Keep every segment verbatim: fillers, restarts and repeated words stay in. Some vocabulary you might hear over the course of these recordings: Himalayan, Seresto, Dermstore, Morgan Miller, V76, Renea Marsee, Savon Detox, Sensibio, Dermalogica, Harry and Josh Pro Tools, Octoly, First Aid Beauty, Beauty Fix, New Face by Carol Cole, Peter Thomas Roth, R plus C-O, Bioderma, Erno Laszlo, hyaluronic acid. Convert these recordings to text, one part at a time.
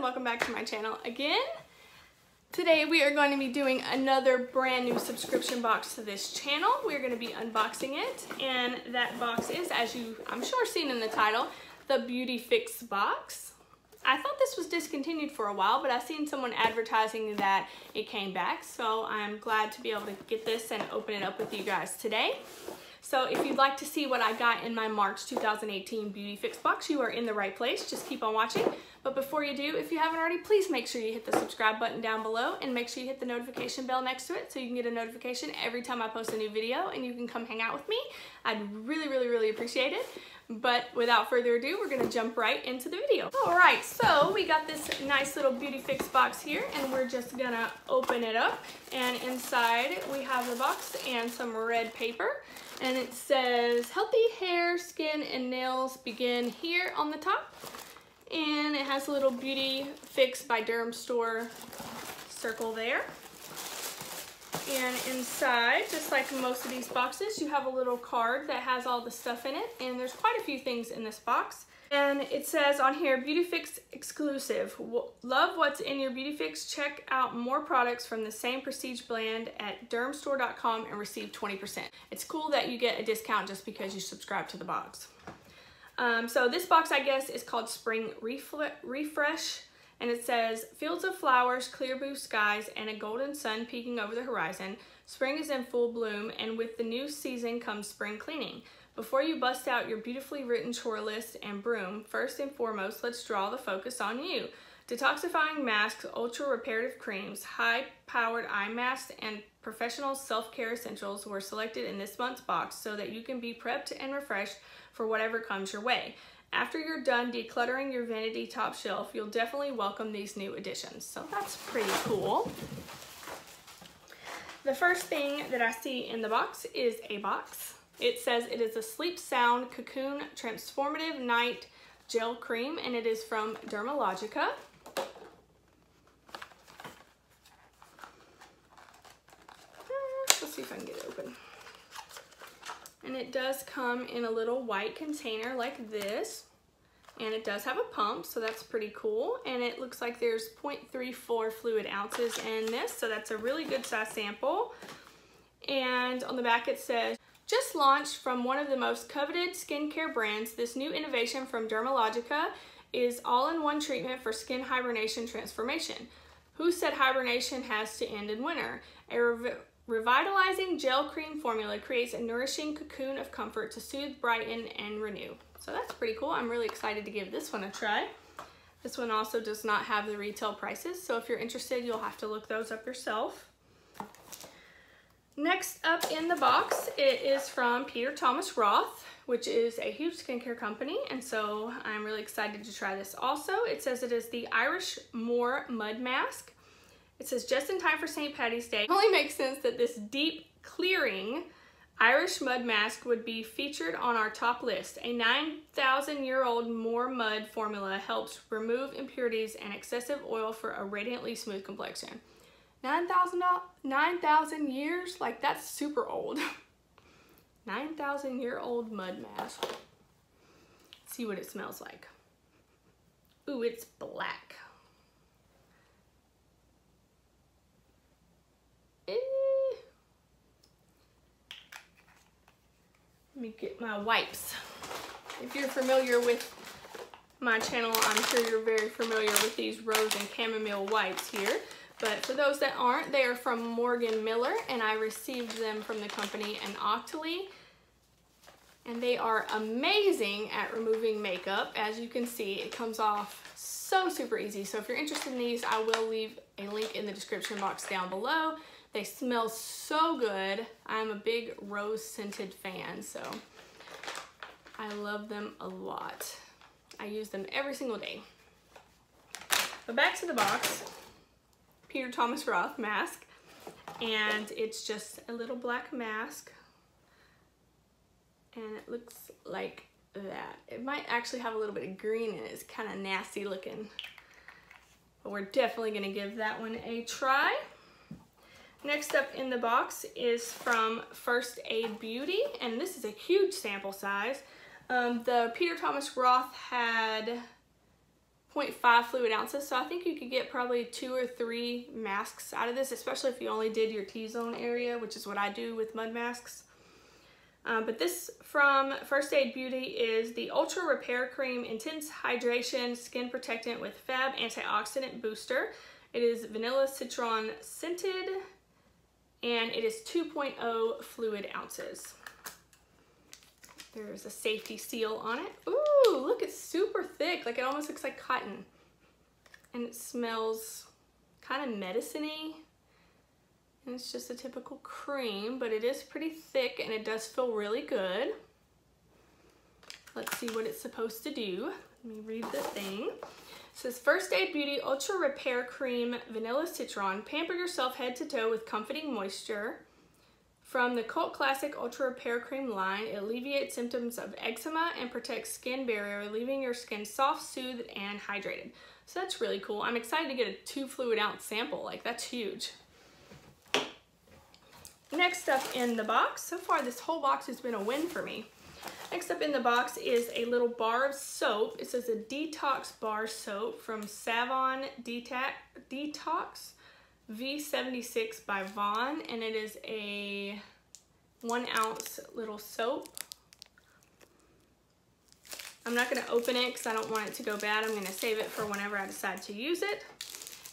and welcome back to my channel again. Today we are going to be doing another brand new subscription box to this channel. We're going to be unboxing it, and that box is, as you I'm sure seen in the title, the Beauty Fix box. I thought this was discontinued for a while, but I've seen someone advertising that it came back, so I'm glad to be able to get this and open it up with you guys today. So if you'd like to see what I got in my March two thousand eighteen Beauty Fix box, you are in the right place. Just keep on watching. But before you do, if you haven't already, please make sure you hit the subscribe button down below and make sure you hit the notification bell next to it so you can get a notification every time I post a new video and you can come hang out with me. I'd really, really, really appreciate it. But without further ado, we're gonna jump right into the video. All right, so we got this nice little Beauty Fix box here, and we're just gonna open it up. And inside we have the box and some red paper. And it says, healthy hair, skin, and nails begin here on the top. And it has a little Beauty Fix by Dermstore circle there. And inside, just like most of these boxes, you have a little card that has all the stuff in it, and there's quite a few things in this box. And it says on here, Beauty Fix exclusive. Love what's in your Beauty Fix? Check out more products from the same prestige brand at dermstore dot com and receive twenty percent. It's cool that you get a discount just because you subscribe to the box. Um, so this box, I guess, is called Spring Refresh. And it says, fields of flowers, clear blue skies, and a golden sun peeking over the horizon. Spring is in full bloom, and with the new season comes spring cleaning. Before you bust out your beautifully written chore list and broom, first and foremost, let's draw the focus on you. Detoxifying masks, ultra reparative creams, high-powered eye masks, and professional self-care essentials were selected in this month's box so that you can be prepped and refreshed for whatever comes your way. After you're done decluttering your vanity top shelf, you'll definitely welcome these new additions. So that's pretty cool. The first thing that I see in the box is a box. It says it is a Sleep Sound Cocoon Transformative Night Gel Cream, and it is from Dermalogica. Let's see if I can get it open. And it does come in a little white container like this, and it does have a pump, so that's pretty cool. And it looks like there's zero point three four fluid ounces in this, so that's a really good size sample. And on the back it says, just launched from one of the most coveted skincare brands, this new innovation from Dermalogica is all-in-one treatment for skin hibernation transformation. Who said hibernation has to end in winter? A rev Revitalizing gel cream formula creates a nourishing cocoon of comfort to soothe, brighten, and renew. So that's pretty cool. I'm really excited to give this one a try. This one also does not have the retail prices, so if you're interested, you'll have to look those up yourself. Next up in the box, it is from Peter Thomas Roth, which is a huge skincare company, and so I'm really excited to try this also. It says it is the Irish Moor Mud Mask. It says, just in time for Saint Patty's Day. It only makes sense that this deep clearing Irish mud mask would be featured on our top list. A nine thousand year old Moor Mud formula helps remove impurities and excessive oil for a radiantly smooth complexion. nine thousand years? Like, that's super old. nine thousand year old mud mask. Let's see what it smells like. Ooh, it's black. Let me get my wipes. If you're familiar with my channel, I'm sure you're very familiar with these rose and chamomile wipes here. But for those that aren't, they are from Morgan Miller, and I received them from the company in Octoly. And they are amazing at removing makeup. As you can see, it comes off so super easy. So if you're interested in these, I will leave a link in the description box down below. They smell so good. I'm a big rose scented fan, so I love them a lot. I use them every single day. But back to the box, Peter Thomas Roth mask, and it's just a little black mask, and it looks like that. It might actually have a little bit of green in it. It's kind of nasty looking, but we're definitely gonna give that one a try. Next up in the box is from First Aid Beauty, and this is a huge sample size. Um, the Peter Thomas Roth had zero point five fluid ounces, so I think you could get probably two or three masks out of this, especially if you only did your T-zone area, which is what I do with mud masks. Um, but this from First Aid Beauty is the Ultra Repair Cream Intense Hydration Skin Protectant with Fab Antioxidant Booster. It is vanilla citron scented, and it is two point zero fluid ounces. There's a safety seal on it. Ooh, look, it's super thick. Like, it almost looks like cotton. And it smells kind of medicine-y. And it's just a typical cream, but it is pretty thick and it does feel really good. Let's see what it's supposed to do. Let me read the thing. It says, First Aid Beauty Ultra Repair Cream Vanilla Citron. Pamper yourself head to toe with comforting moisture. From the cult classic Ultra Repair Cream line, it alleviates symptoms of eczema and protects skin barrier, leaving your skin soft, soothed, and hydrated. So that's really cool. I'm excited to get a two fluid ounce sample. Like, that's huge. Next up in the box, so far this whole box has been a win for me. Next up in the box is a little bar of soap. It says a detox bar soap from Savon Detox. V seventy-six by Vaughn, and it is a one ounce little soap. I'm not going to open it because I don't want it to go bad. I'm going to save it for whenever I decide to use it.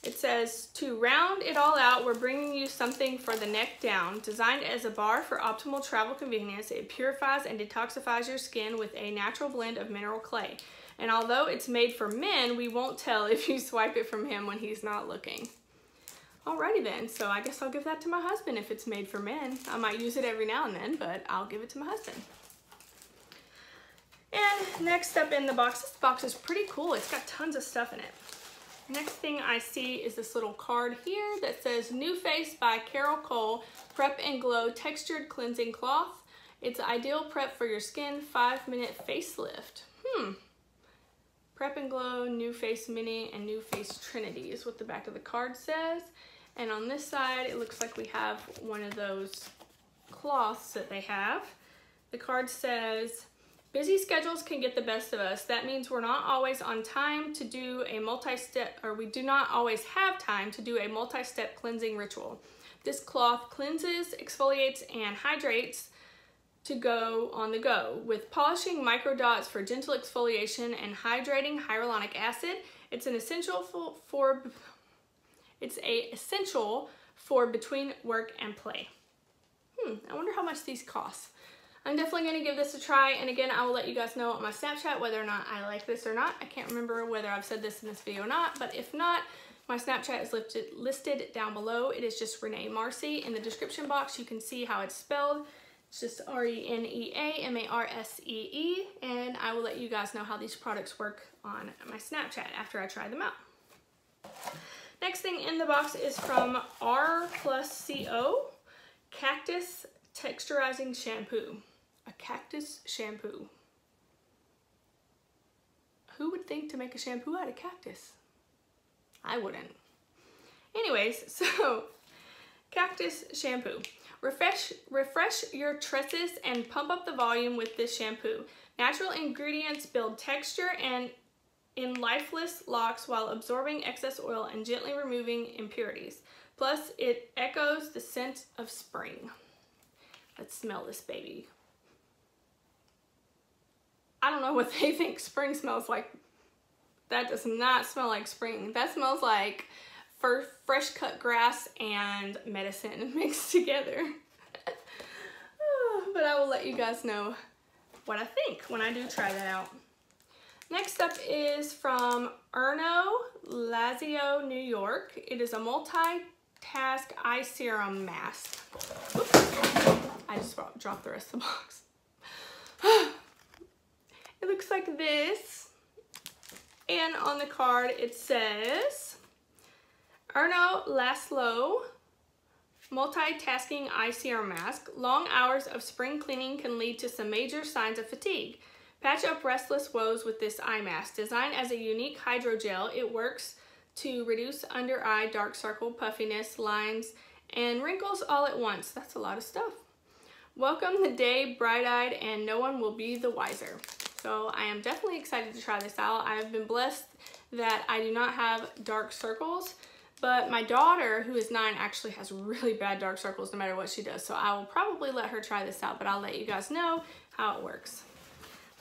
It says, to round it all out, we're bringing you something for the neck down. Designed as a bar for optimal travel convenience, it purifies and detoxifies your skin with a natural blend of mineral clay. And although it's made for men, we won't tell if you swipe it from him when he's not looking. Alrighty then, so I guess I'll give that to my husband if it's made for men. I might use it every now and then, but I'll give it to my husband. And next up in the box, this box is pretty cool. It's got tons of stuff in it. Next thing I see is this little card here that says New Face by Carol Cole Prep and Glow Textured Cleansing Cloth. It's ideal prep for your skin, five minute facelift. Hmm. Prep and Glow, New Face Mini, and New Face Trinity is what the back of the card says. And on this side, it looks like we have one of those cloths that they have. The card says, busy schedules can get the best of us. That means we're not always on time to do a multi-step, or we do not always have time to do a multi-step cleansing ritual. This cloth cleanses, exfoliates, and hydrates to go on the go. With polishing micro dots for gentle exfoliation and hydrating hyaluronic acid, it's an essential for, for It's a essential for between work and play. Hmm, I wonder how much these cost. I'm definitely going to give this a try, and again, I will let you guys know on my Snapchat whether or not I like this or not. I can't remember whether I've said this in this video or not, but if not, my Snapchat is listed, listed down below. It is just Renea Marsee. In the description box, you can see how it's spelled. It's just R E N E A M A R S E E, and I will let you guys know how these products work on my Snapchat after I try them out. Next thing in the box is from R plus C O, Cactus Texturizing Shampoo. A cactus shampoo. Who would think to make a shampoo out of cactus? I wouldn't. Anyways, so cactus shampoo. Refresh, refresh your tresses and pump up the volume with this shampoo. Natural ingredients build texture and in lifeless locks while absorbing excess oil and gently removing impurities. Plus, it echoes the scent of spring. Let's smell this baby. I don't know what they think spring smells like. That does not smell like spring. That smells like for fresh cut grass and medicine mixed together. But I will let you guys know what I think when I do try that out. Next up is from Erno Laszlo, New York. It is a multi-task eye serum mask. Oops. I just dropped the rest of the box. It looks like this. And on the card it says, Erno Laszlo Multitasking Eye Serum Mask. Long hours of spring cleaning can lead to some major signs of fatigue. Patch up restless woes with this eye mask. Designed as a unique hydrogel, it works to reduce under eye dark circle, puffiness, lines, and wrinkles all at once. That's a lot of stuff. Welcome the day bright-eyed, and no one will be the wiser. So I am definitely excited to try this out. I have been blessed that I do not have dark circles, but my daughter, who is nine, actually has really bad dark circles no matter what she does. So I will probably let her try this out, but I'll let you guys know how it works.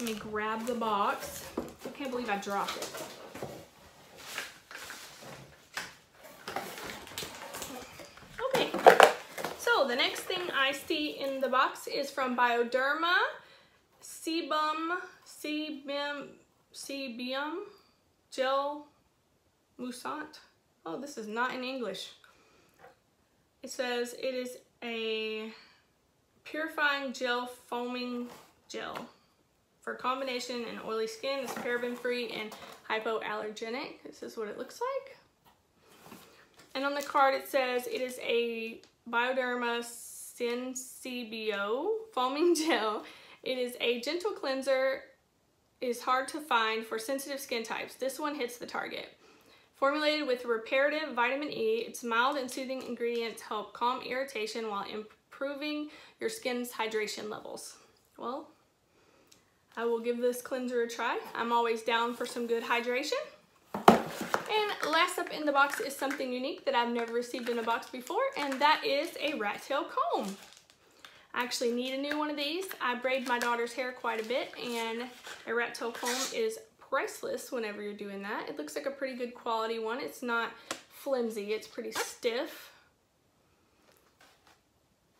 Let me grab the box. I can't believe I dropped it. Okay, so the next thing I see in the box is from Bioderma, Sebum, Sebum, Sebum, Gel Moussant. Oh, this is not in English. It says it is a purifying gel, foaming gel for combination and oily skin. It's paraben free and hypoallergenic. This is what it looks like. And on the card it says it is a Bioderma Sensibio foaming gel. It is a gentle cleanser. It is hard to find for sensitive skin types. This one hits the target. Formulated with reparative vitamin E, its mild and soothing ingredients help calm irritation while improving your skin's hydration levels. Well, I will give this cleanser a try. I'm always down for some good hydration. And last up in the box is something unique that I've never received in a box before, and that is a rat tail comb. I actually need a new one of these. I braid my daughter's hair quite a bit, and a rat tail comb is priceless whenever you're doing that. It looks like a pretty good quality one. It's not flimsy, it's pretty stiff.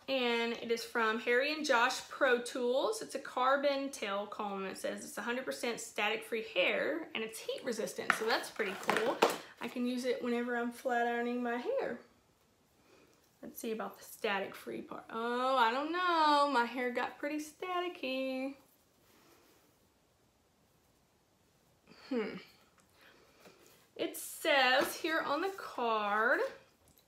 And it is from Harry and Josh Pro Tools. It's a carbon tail comb. It says it's one hundred percent static-free hair, and it's heat resistant, so that's pretty cool. I can use it whenever I'm flat ironing my hair. Let's see about the static-free part. Oh, I don't know. My hair got pretty staticky. Hmm. It says here on the card,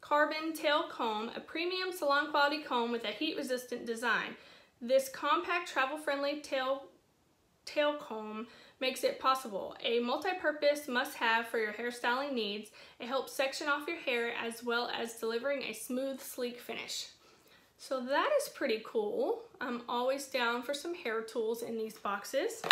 Carbon Tail Comb, a premium salon quality comb with a heat-resistant design. This compact, travel-friendly tail, tail comb makes it possible. A multi-purpose must-have for your hairstyling needs. It helps section off your hair as well as delivering a smooth, sleek finish. So that is pretty cool. I'm always down for some hair tools in these boxes.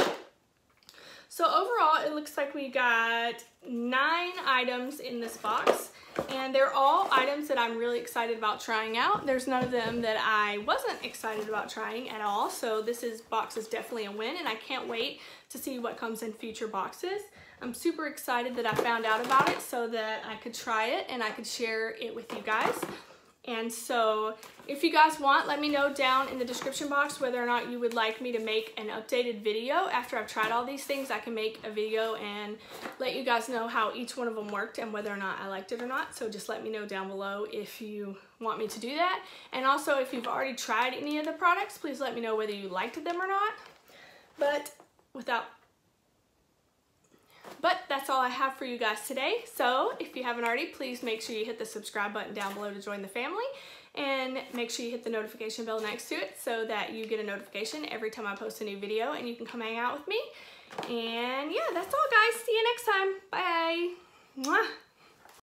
So overall, it looks like we got nine items in this box, and they're all items that I'm really excited about trying out. There's none of them that I wasn't excited about trying at all, so this is box is definitely a win, and I can't wait to see what comes in future boxes. I'm super excited that I found out about it so that I could try it and I could share it with you guys. And so if you guys want, let me know down in the description box whether or not you would like me to make an updated video. After I've tried all these things, I can make a video and let you guys know how each one of them worked and whether or not I liked it or not. So just let me know down below if you want me to do that. And also, if you've already tried any of the products, please let me know whether you liked them or not. But without But that's all I have for you guys today. So if you haven't already, please make sure you hit the subscribe button down below to join the family, and make sure you hit the notification bell next to it so that you get a notification every time I post a new video and you can come hang out with me. And yeah, that's all guys. See you next time. Bye. Mwah.